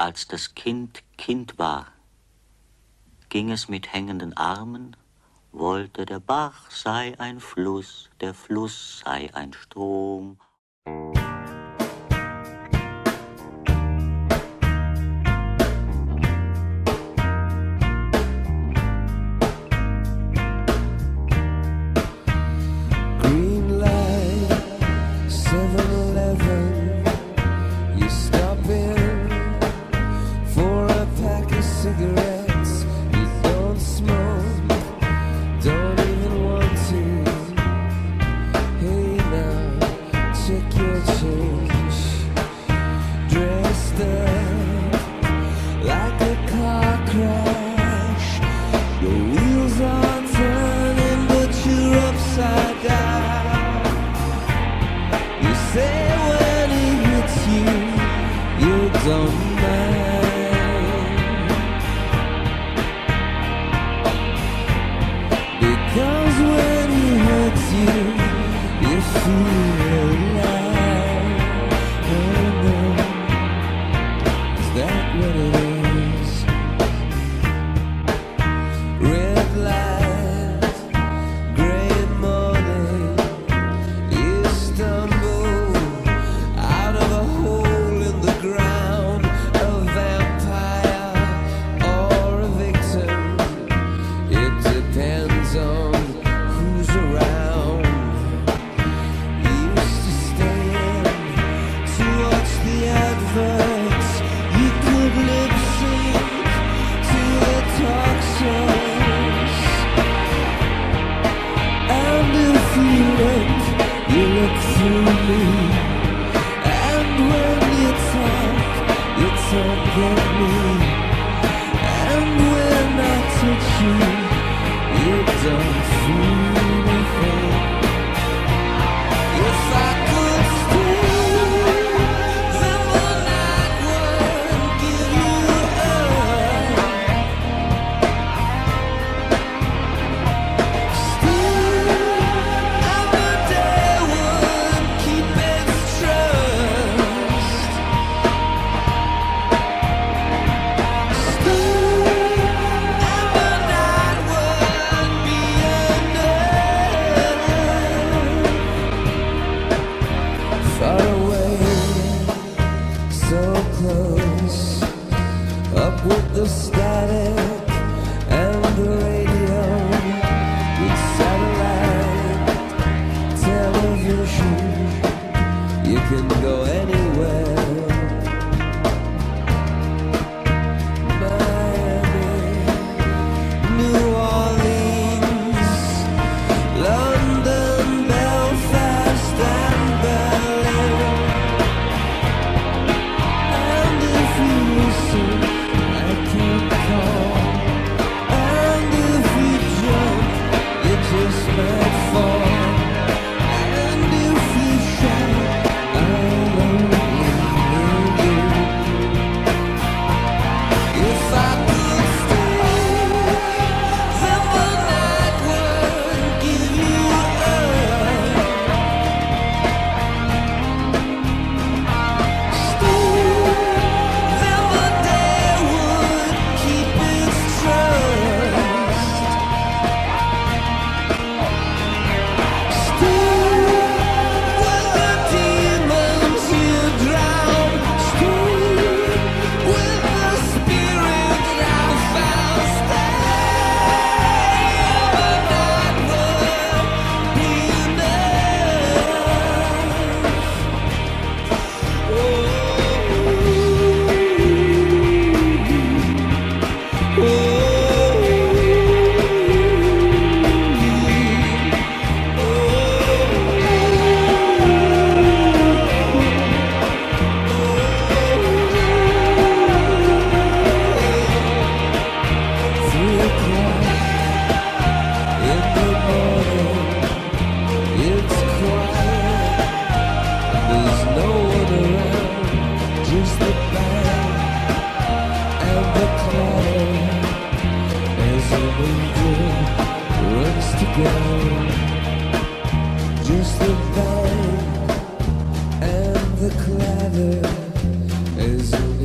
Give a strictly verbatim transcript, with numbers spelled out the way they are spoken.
Als das Kind Kind war, ging es mit hängenden Armen, wollte der Bach sei ein Fluss, der Fluss sei ein Strom. And the clatter is